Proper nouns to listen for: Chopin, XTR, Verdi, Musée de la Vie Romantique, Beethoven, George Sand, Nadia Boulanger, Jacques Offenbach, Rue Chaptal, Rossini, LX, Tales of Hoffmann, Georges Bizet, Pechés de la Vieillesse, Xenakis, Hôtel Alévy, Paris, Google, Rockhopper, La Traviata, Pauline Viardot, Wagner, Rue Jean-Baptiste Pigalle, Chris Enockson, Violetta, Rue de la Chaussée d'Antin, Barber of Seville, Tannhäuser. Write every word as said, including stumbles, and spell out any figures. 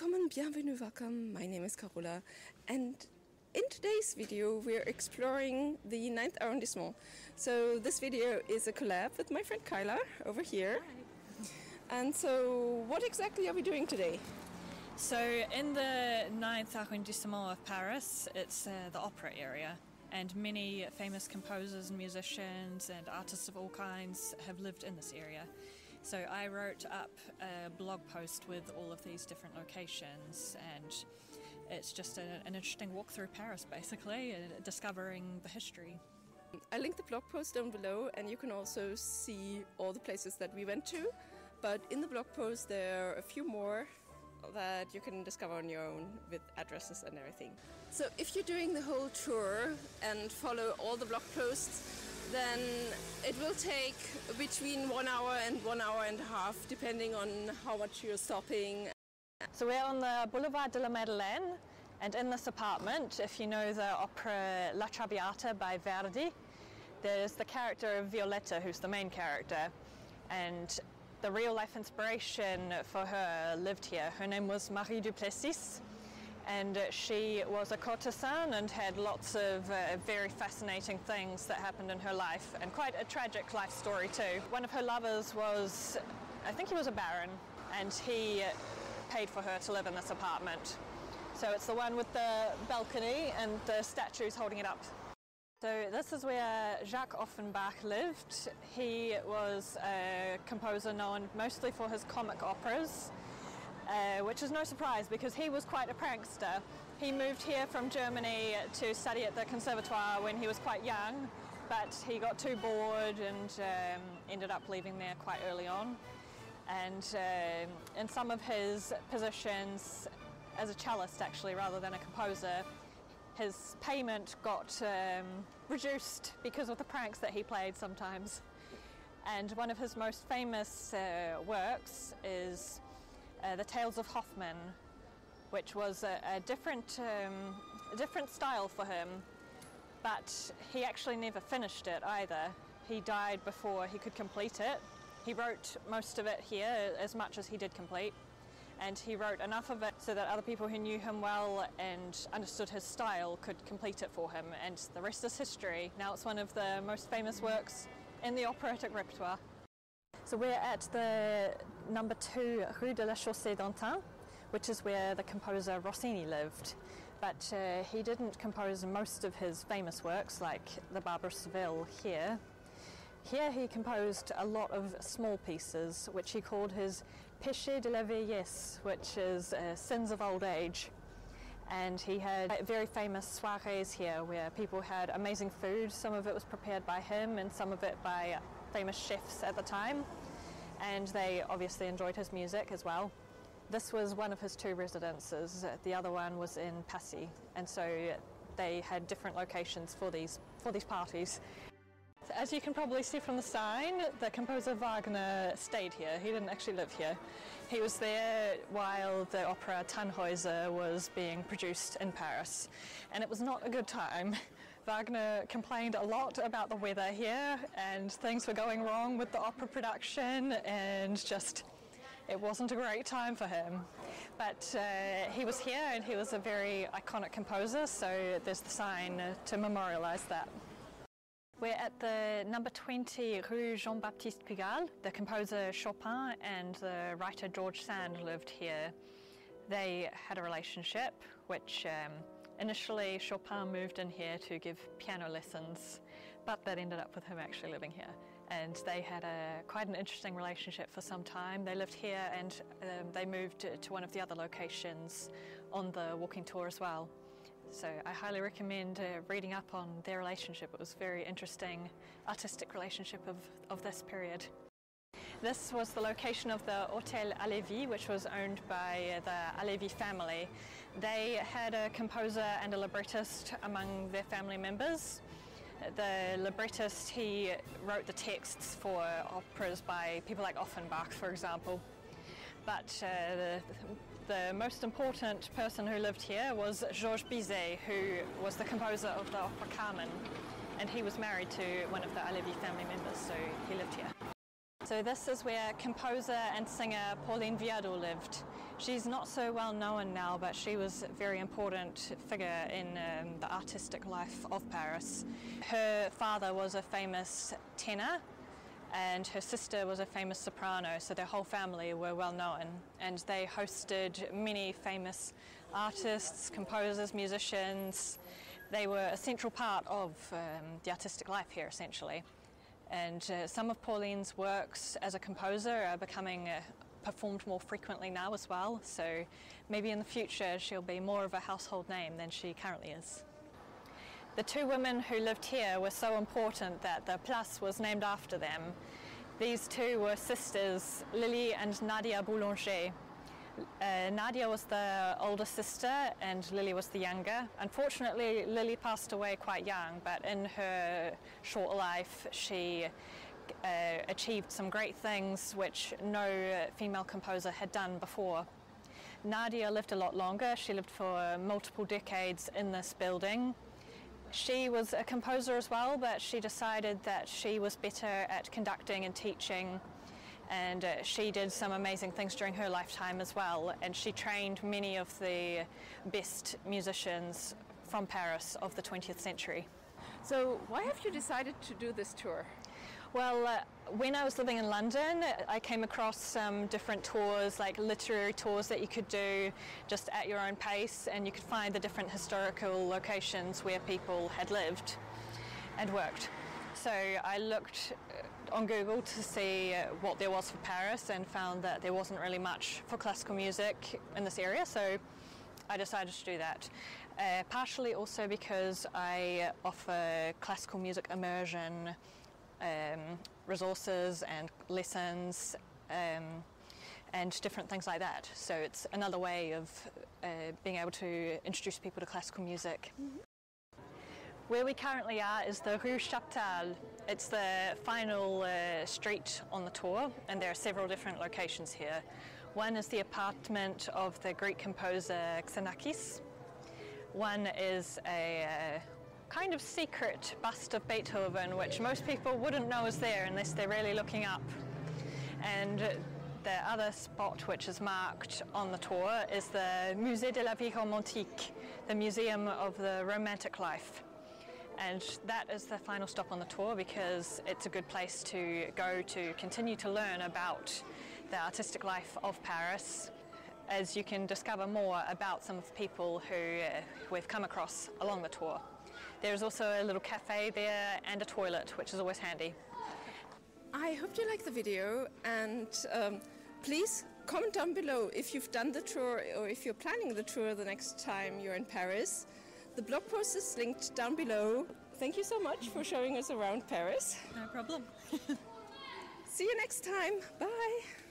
Welcome, bienvenue, welcome. My name is Carola, and in today's video we're exploring the ninth arrondissement. So this video is a collab with my friend Kyla over here. Hi. And so what exactly are we doing today? So in the ninth arrondissement of Paris, it's uh, the opera area, and many famous composers and musicians and artists of all kinds have lived in this area. So I wrote up a blog post with all of these different locations, and it's just a, an interesting walk through Paris, basically, and discovering the history. I linked the blog post down below, and you can also see all the places that we went to, but in the blog post there are a few more that you can discover on your own with addresses and everything. So if you're doing the whole tour and follow all the blog posts, then it will take between one hour and one hour and a half, depending on how much you're stopping. So we're on the Boulevard de la Madeleine, and in this apartment, if you know the opera La Traviata by Verdi, there's the character of Violetta, who's the main character, and the real-life inspiration for her lived here. Her name was Marie du Plessis, and she was a courtesan and had lots of uh, very fascinating things that happened in her life, and quite a tragic life story too. One of her lovers was, I think he was a baron, and he paid for her to live in this apartment. So it's the one with the balcony and the statues holding it up. So this is where Jacques Offenbach lived. He was a composer known mostly for his comic operas, Uh, which is no surprise because he was quite a prankster. He moved here from Germany to study at the conservatoire when he was quite young, but he got too bored and um, ended up leaving there quite early on. And uh, in some of his positions, as a cellist actually, rather than a composer, his payment got um, reduced because of the pranks that he played sometimes. And one of his most famous uh, works is Uh, the Tales of Hoffmann, which was a, a different, um, a different style for him, but he actually never finished it either. He died before he could complete it. He wrote most of it here, as much as he did complete, and he wrote enough of it so that other people who knew him well and understood his style could complete it for him, and the rest is history. Now it's one of the most famous works in the operatic repertoire. So we're at the number two Rue de la Chaussée d'Antin, which is where the composer Rossini lived. But uh, he didn't compose most of his famous works, like the Barber of Seville here. Here he composed a lot of small pieces, which he called his Pechés de la Vieillesse, which is uh, sins of old age. And he had very famous soirees here, where people had amazing food. Some of it was prepared by him, and some of it by famous chefs at the time, and they obviously enjoyed his music as well. This was one of his two residences. The other one was in Passy, and so they had different locations for these for these parties. As you can probably see from the sign, the composer Wagner stayed here. He didn't actually live here. He was there while the opera Tannhäuser was being produced in Paris, and it was not a good time. Wagner complained a lot about the weather here, and things were going wrong with the opera production, and just it wasn't a great time for him. But uh, he was here, and he was a very iconic composer, so there's the sign to memorialize that. We're at the number twenty Rue Jean-Baptiste Pigalle. The composer Chopin and the writer George Sand lived here. They had a relationship, which um, initially Chopin moved in here to give piano lessons, but that ended up with him actually living here. And they had a, quite an interesting relationship for some time. They lived here, and um, they moved to one of the other locations on the walking tour as well. So I highly recommend uh, reading up on their relationship. It was a very interesting artistic relationship of, of this period. This was the location of the Hôtel Alévy, which was owned by the Alévy family. They had a composer and a librettist among their family members. The librettist, he wrote the texts for operas by people like Offenbach, for example. But uh, the, the most important person who lived here was Georges Bizet, who was the composer of the opera Carmen, and he was married to one of the Alévy family members, so he lived here. So this is where composer and singer Pauline Viardot lived. She's not so well known now, but she was a very important figure in um, the artistic life of Paris. Her father was a famous tenor, and her sister was a famous soprano, so their whole family were well known. And they hosted many famous artists, composers, musicians. They were a central part of um, the artistic life here, essentially. And uh, some of Pauline's works as a composer are becoming uh, performed more frequently now as well, so maybe in the future she'll be more of a household name than she currently is. The two women who lived here were so important that the Place was named after them. These two were sisters, Lili and Nadia Boulanger. Uh, Nadia was the older sister and Lili was the younger. Unfortunately, Lili passed away quite young, but in her short life she uh, achieved some great things which no female composer had done before. Nadia lived a lot longer. She lived for multiple decades in this building. She was a composer as well, but she decided that she was better at conducting and teaching, and uh, she did some amazing things during her lifetime as well, and she trained many of the best musicians from Paris of the twentieth century. So why have you decided to do this tour? Well, uh, when I was living in London, I came across some different tours, like literary tours that you could do just at your own pace, and you could find the different historical locations where people had lived and worked. So I looked on Google to see what there was for Paris and found that there wasn't really much for classical music in this area, so I decided to do that, uh, partially also because I offer classical music immersion um, resources and lessons um, and different things like that. So it's another way of uh, being able to introduce people to classical music. Mm-hmm. Where we currently are is the Rue Chaptal. It's the final uh, street on the tour, and there are several different locations here. One is the apartment of the Greek composer Xenakis. One is a uh, kind of secret bust of Beethoven, which most people wouldn't know is there unless they're really looking up. And the other spot which is marked on the tour is the Musée de la Vie Romantique, the Museum of the Romantic Life. And that is the final stop on the tour because it's a good place to go to continue to learn about the artistic life of Paris, as you can discover more about some of the people who uh, we've come across along the tour. There's also a little cafe there and a toilet, which is always handy. I hope you like the video, and um, please comment down below if you've done the tour or if you're planning the tour the next time you're in Paris. The blog post is linked down below. Thank you so much for showing us around Paris. No problem. See you next time. Bye.